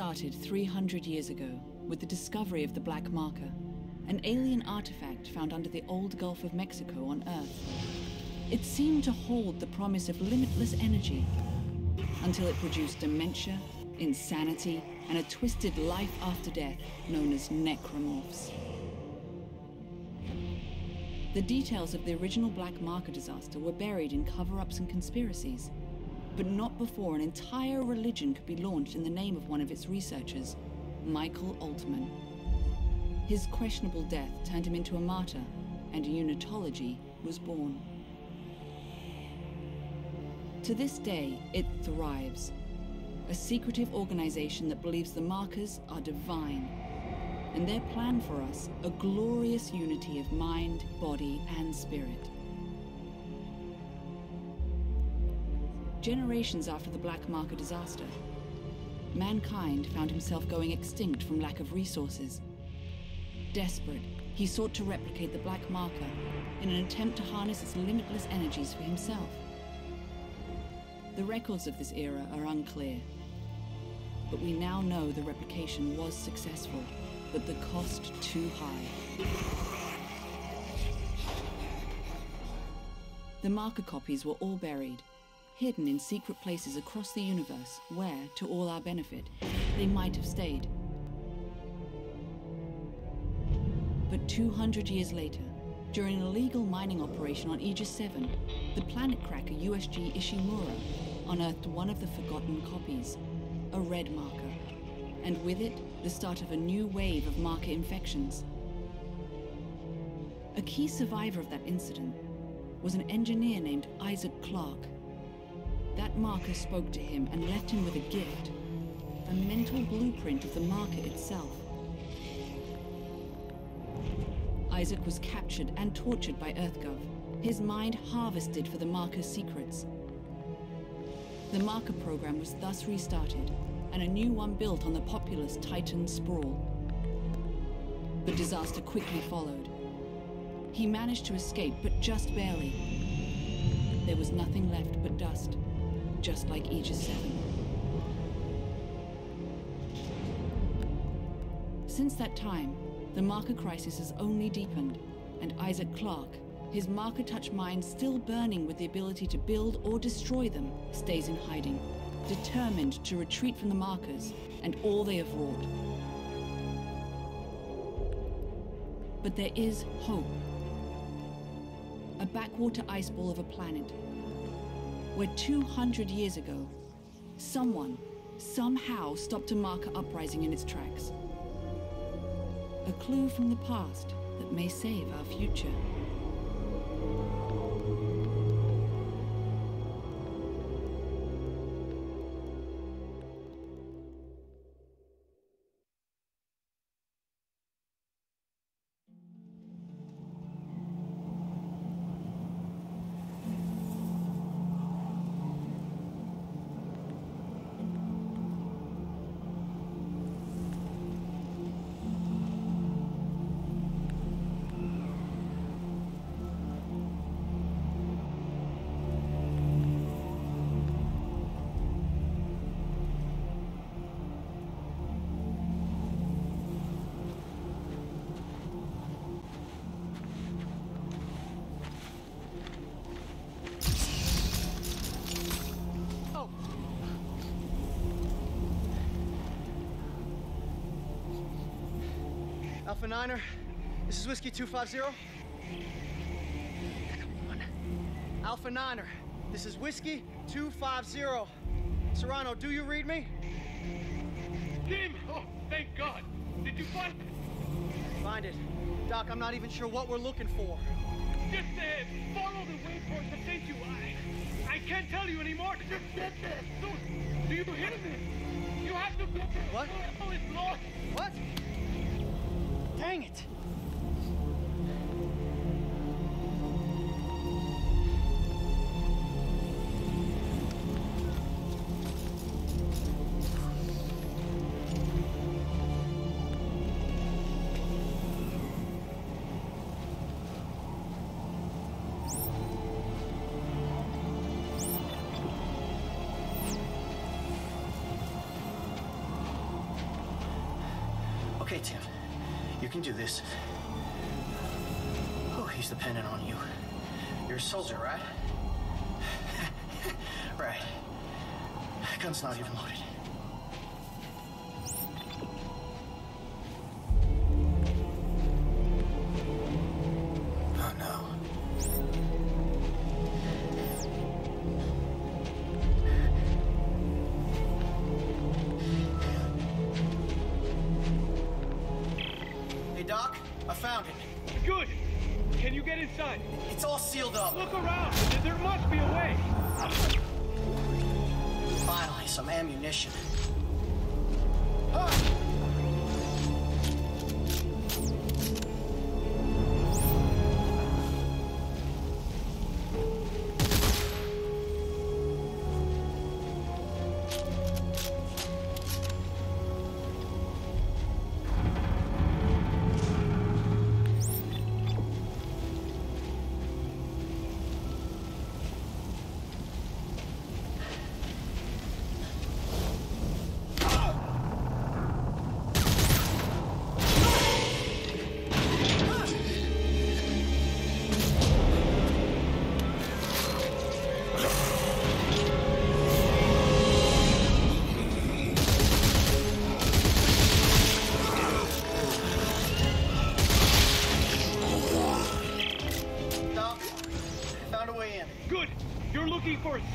started 300 years ago with the discovery of the Black Marker, an alien artifact found under the old Gulf of Mexico on Earth. It seemed to hold the promise of limitless energy until it produced dementia, insanity, and a twisted life after death known as necromorphs. The details of the original Black Marker disaster were buried in cover-ups and conspiracies, but not before an entire religion could be launched in the name of one of its researchers, Michael Altman. His questionable death turned him into a martyr, and Unitology was born. To this day, it thrives. A secretive organization that believes the markers are divine, and their plan for us, a glorious unity of mind, body, and spirit. Generations after the Black Marker disaster, mankind found himself going extinct from lack of resources. Desperate, he sought to replicate the Black Marker in an attempt to harness its limitless energies for himself. The records of this era are unclear, but we now know the replication was successful, but the cost too high. The marker copies were all buried, hidden in secret places across the universe where, to all our benefit, they might have stayed. But 200 years later, during an illegal mining operation on Aegis VII, the planet cracker USG Ishimura unearthed one of the forgotten copies, a red marker, and with it, the start of a new wave of marker infections. A key survivor of that incident was an engineer named Isaac Clarke. That marker spoke to him and left him with a gift, a mental blueprint of the marker itself. Isaac was captured and tortured by EarthGov, his mind harvested for the marker's secrets. The marker program was thus restarted, and a new one built on the populous Titan sprawl. But disaster quickly followed. He managed to escape, but just barely. There was nothing left but dust, just like Aegis VII. Since that time, the marker crisis has only deepened, and Isaac Clarke, his marker-touch mind still burning with the ability to build or destroy them, stays in hiding, determined to retreat from the markers and all they have wrought. But there is hope. A backwater ice ball of a planet, where 200 years ago, someone, somehow stopped a marker uprising in its tracks. A clue from the past that may save our future. Alpha Niner, this is Whiskey 250. Come on. Alpha Niner, this is Whiskey 250. Serrano, do you read me? Jim! Oh, thank God! Did you find it? Find it? Doc, I'm not even sure what we're looking for. Just follow the waypoint that takes you. I can't tell you anymore. Just get there. Do you hear me? You have to get there. What? Oh, it's lost. What? Dang it! Okay, Tim. You can do this. Oh, he's dependent on you. You're a soldier, right? Right. Gun's not even loaded. Oh, no. Hey, Doc. I found it. Good. Can you get inside? It's all sealed up. Look around. There must be a way. Finally, some ammunition. Ah!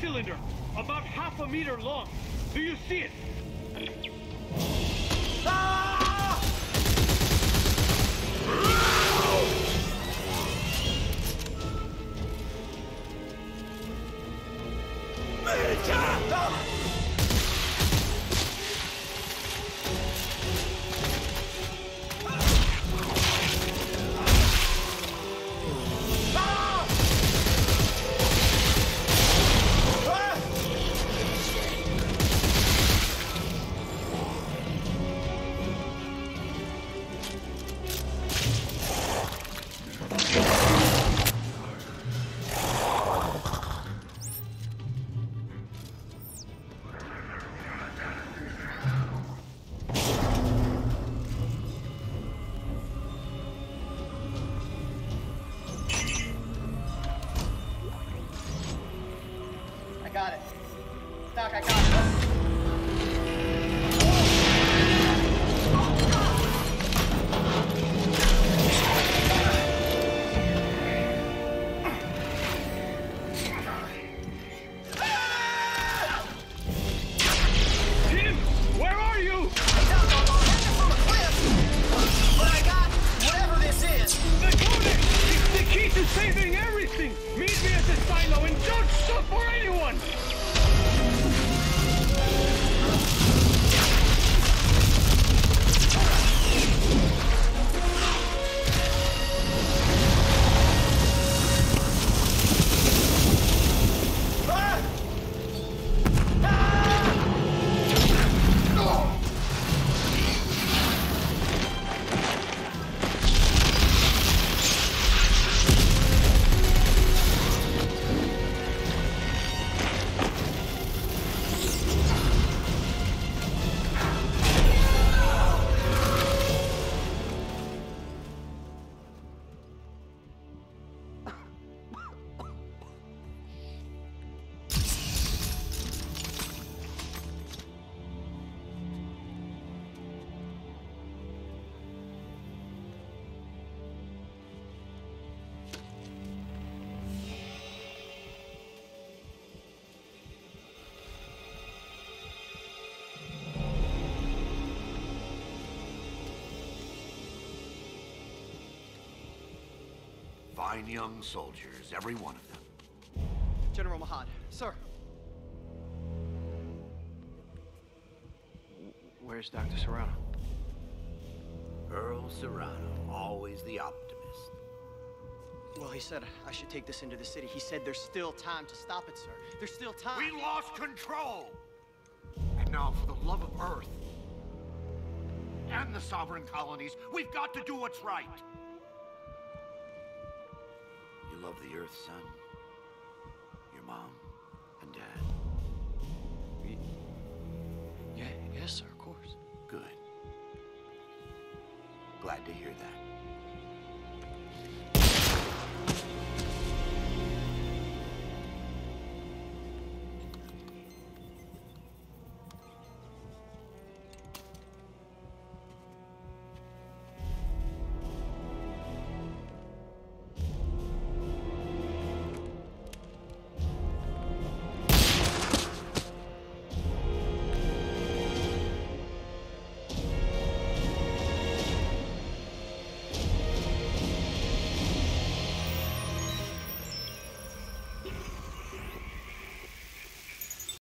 Cylinder, about 1/2 meter long. Do you see it? Nine young soldiers, every one of them. General Mahad, sir. Where's Dr. Serrano? Earl Serrano, always the optimist. Well, he said I should take this into the city. He said there's still time to stop it, sir. There's still time. We lost control! And now, for the love of Earth and the sovereign colonies, we've got to do what's right. You love the Earth, son. Your mom and dad. Yeah, yes, sir, of course. Good. glad to hear that.